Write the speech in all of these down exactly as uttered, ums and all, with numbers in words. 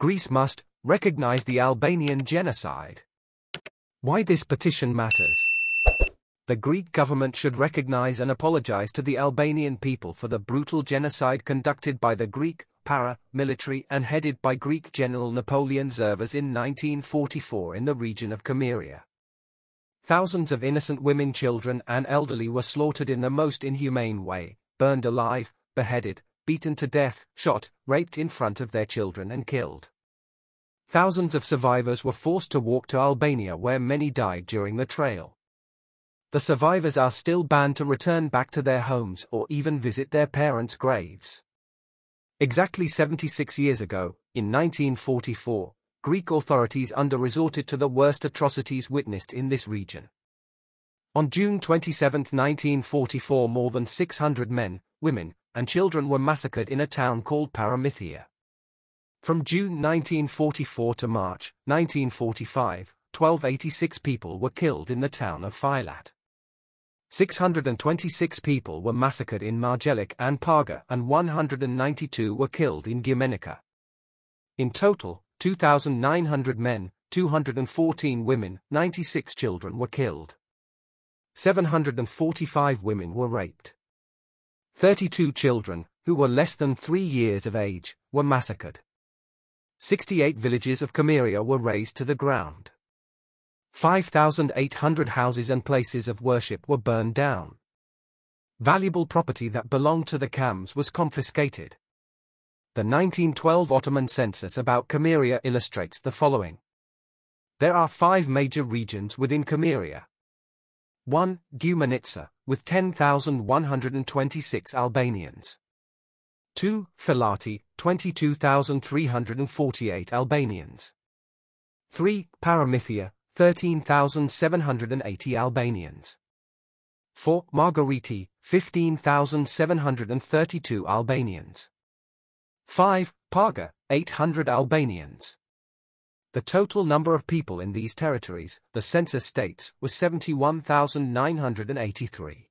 Greece must recognize the Albanian genocide. Why this petition matters. The Greek government should recognize and apologize to the Albanian people for the brutal genocide conducted by the Greek para-military and headed by Greek General Napoleon Zervas in nineteen forty-four in the region of Chameria. Thousands of innocent women, children and elderly were slaughtered in the most inhumane way, burned alive, beheaded, beaten to death, shot, raped in front of their children and killed. Thousands of survivors were forced to walk to Albania, where many died during the trail. The survivors are still banned to return back to their homes or even visit their parents' graves. Exactly seventy-six years ago, in nineteen forty-four, Greek authorities under resorted to the worst atrocities witnessed in this region. On June twenty-seventh nineteen forty-four, more than six hundred men, women, and children were massacred in a town called Paramithia. From June nineteen forty-four to March nineteen forty-five, twelve eighty-six people were killed in the town of Filat. six hundred twenty-six people were massacred in Margelic and Parga, and one hundred ninety-two were killed in Gumenica. In total, two thousand nine hundred men, two hundred fourteen women, ninety-six children were killed. seven hundred forty-five women were raped. thirty-two children, who were less than three years of age, were massacred. sixty-eight villages of Chameria were razed to the ground. five thousand eight hundred houses and places of worship were burned down. Valuable property that belonged to the Chams was confiscated. The nineteen twelve Ottoman census about Chameria illustrates the following. There are five major regions within Chameria. one. Gumenitsa, with ten thousand one hundred twenty-six Albanians. two. Filati, twenty-two thousand three hundred forty-eight Albanians. three. Paramithia, thirteen thousand seven hundred eighty Albanians. four. Margariti, fifteen thousand seven hundred thirty-two Albanians. five. Parga, eight hundred Albanians. The total number of people in these territories, the census states, was seventy-one thousand nine hundred eighty-three.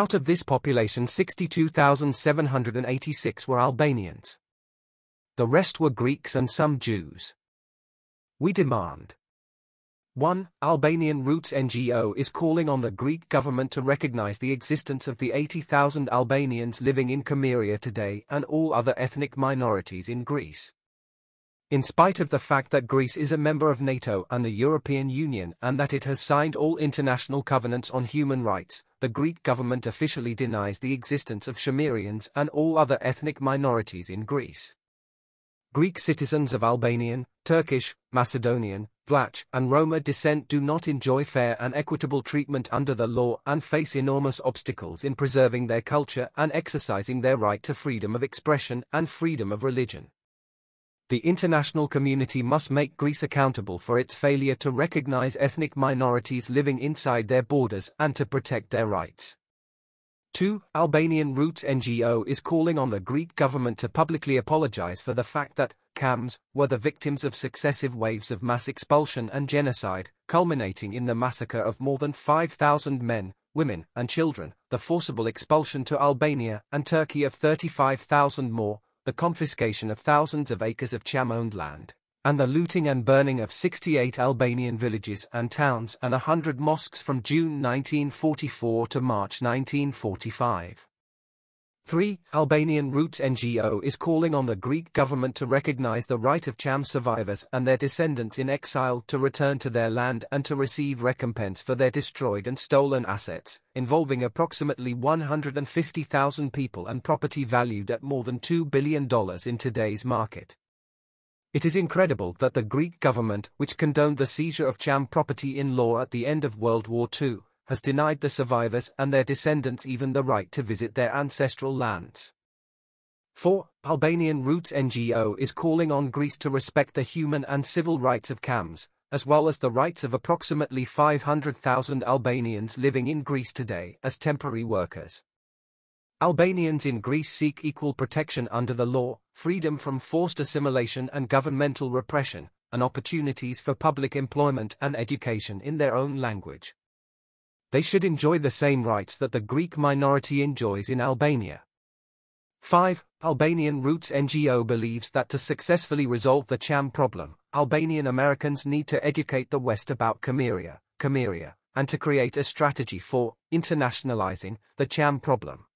Out of this population, sixty-two thousand seven hundred eighty-six were Albanians. The rest were Greeks and some Jews. We demand. one. Albanian Roots N G O is calling on the Greek government to recognize the existence of the eighty thousand Albanians living in Chameria today and all other ethnic minorities in Greece. In spite of the fact that Greece is a member of NATO and the European Union and that it has signed all international covenants on human rights, the Greek government officially denies the existence of Chamerians and all other ethnic minorities in Greece. Greek citizens of Albanian, Turkish, Macedonian, Vlach, and Roma descent do not enjoy fair and equitable treatment under the law and face enormous obstacles in preserving their culture and exercising their right to freedom of expression and freedom of religion. The international community must make Greece accountable for its failure to recognize ethnic minorities living inside their borders and to protect their rights. two. Albanian Roots N G O is calling on the Greek government to publicly apologize for the fact that Chams were the victims of successive waves of mass expulsion and genocide, culminating in the massacre of more than five thousand men, women, and children, the forcible expulsion to Albania and Turkey of thirty-five thousand more, the confiscation of thousands of acres of Cham-owned land, and the looting and burning of sixty-eight Albanian villages and towns and one hundred mosques from June nineteen forty-four to March nineteen forty-five. three. Albanian Roots N G O is calling on the Greek government to recognize the right of Cham survivors and their descendants in exile to return to their land and to receive recompense for their destroyed and stolen assets, involving approximately one hundred fifty thousand people and property valued at more than two billion dollars in today's market. It is incredible that the Greek government, which condoned the seizure of Cham property in law at the end of World War Two, has denied the survivors and their descendants even the right to visit their ancestral lands. four. Albanian Roots N G O is calling on Greece to respect the human and civil rights of Chams, as well as the rights of approximately five hundred thousand Albanians living in Greece today as temporary workers. Albanians in Greece seek equal protection under the law, freedom from forced assimilation and governmental repression, and opportunities for public employment and education in their own language. They should enjoy the same rights that the Greek minority enjoys in Albania. five. Albanian Roots N G O believes that to successfully resolve the Cham problem, Albanian Americans need to educate the West about Chameria, Chameria, and to create a strategy for internationalizing the Cham problem.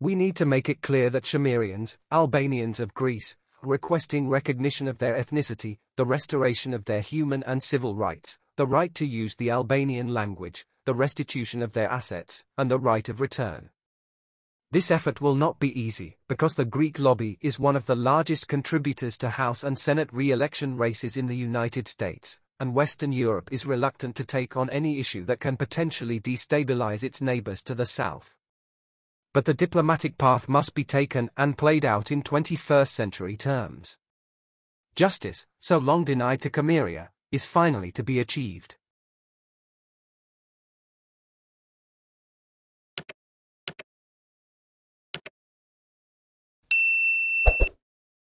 We need to make it clear that Chamerians, Albanians of Greece, are requesting recognition of their ethnicity, the restoration of their human and civil rights, the right to use the Albanian language, the restitution of their assets, and the right of return. This effort will not be easy, because the Greek lobby is one of the largest contributors to House and Senate re-election races in the United States, and Western Europe is reluctant to take on any issue that can potentially destabilize its neighbors to the south. But the diplomatic path must be taken and played out in twenty-first century terms. Justice, so long denied to Chameria, is finally to be achieved.